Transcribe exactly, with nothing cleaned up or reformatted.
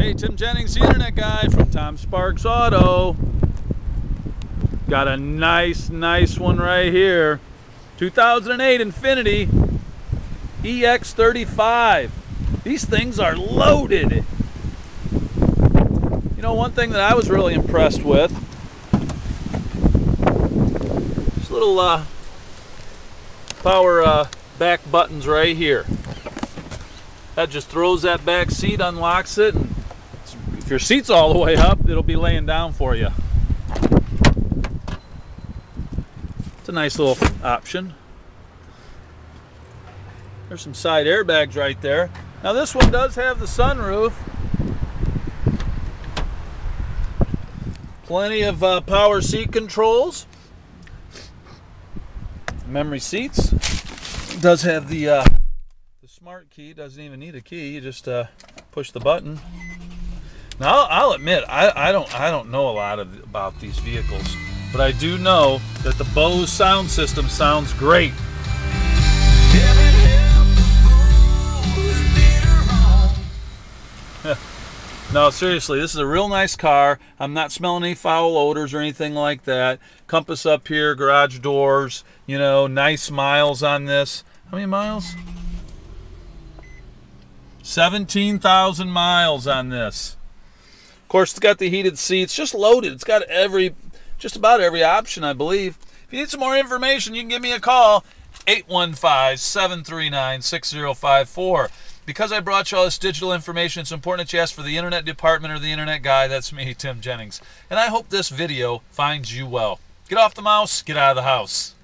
Hey, Tim Jennings, the internet guy from Tom Sparks Auto. Got a nice, nice one right here. two thousand eight Infiniti E X thirty-five. These things are loaded. You know, one thing that I was really impressed with, this little uh, power uh, back buttons right here. That just throws that back seat, unlocks it, and if your seat's all the way up, it'll be laying down for you. It's a nice little option. There's some side airbags right there. Now this one does have the sunroof. Plenty of uh, power seat controls. Memory seats. It does have the... Uh, smart key, doesn't even need a key, you just uh, push the button. Now I'll, I'll admit I, I don't I don't know a lot of, about these vehicles, but I do know that the Bose sound system sounds great. No, seriously, this is a real nice car. I'm not smelling any foul odors or anything like that. Compass up here, garage doors, you know, nice miles on this. How many miles? seventeen thousand miles on this. Of course, it's got the heated seats, just loaded. It's got every, just about every option, I believe. If you need some more information, you can give me a call, eight one five, seven three nine, six zero five four. Because I brought you all this digital information, it's important that you ask for the internet department or the internet guy. That's me, Tim Jennings. And I hope this video finds you well. Get off the mouse, get out of the house.